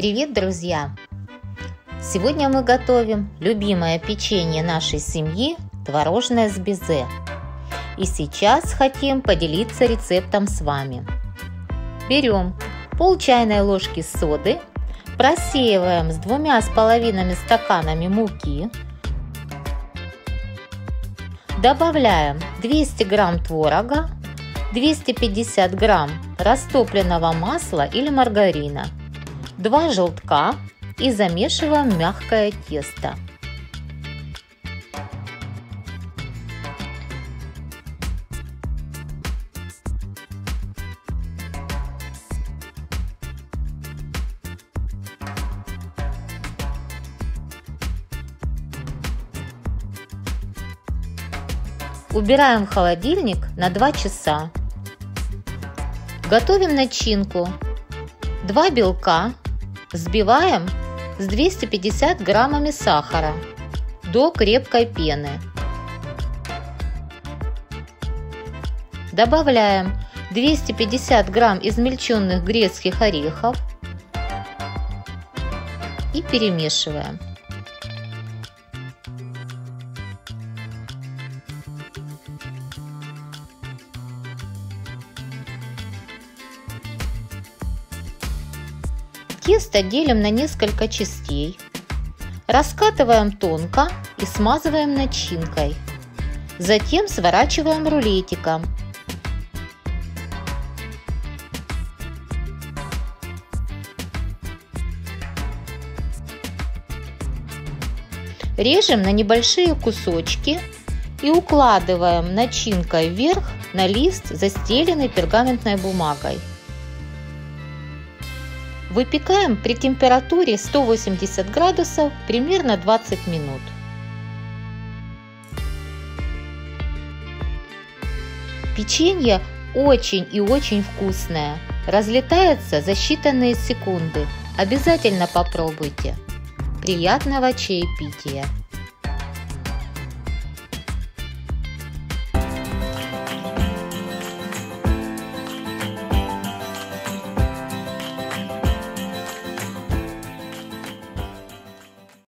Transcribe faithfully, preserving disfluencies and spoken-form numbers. Привет, друзья! Сегодня мы готовим любимое печенье нашей семьи – творожное с безе. И сейчас хотим поделиться рецептом с вами. Берем пол чайной ложки соды, просеиваем с двумя с половиной стаканами муки, добавляем двести грамм творога, двести пятьдесят грамм растопленного масла или маргарина, два желтка и замешиваем мягкое тесто. Убираем в холодильник на два часа. Готовим начинку. два белка взбиваем с двумястами пятьюдесятью граммами сахара до крепкой пены. Добавляем двести пятьдесят грамм измельченных грецких орехов и перемешиваем. Тесто делим на несколько частей, раскатываем тонко и смазываем начинкой. Затем сворачиваем рулетиком. Режем на небольшие кусочки и укладываем начинкой вверх на лист, застеленный пергаментной бумагой. Выпекаем при температуре сто восемьдесят градусов примерно двадцать минут. Печенье очень и очень вкусное, разлетается за считанные секунды. Обязательно попробуйте. Приятного чаепития!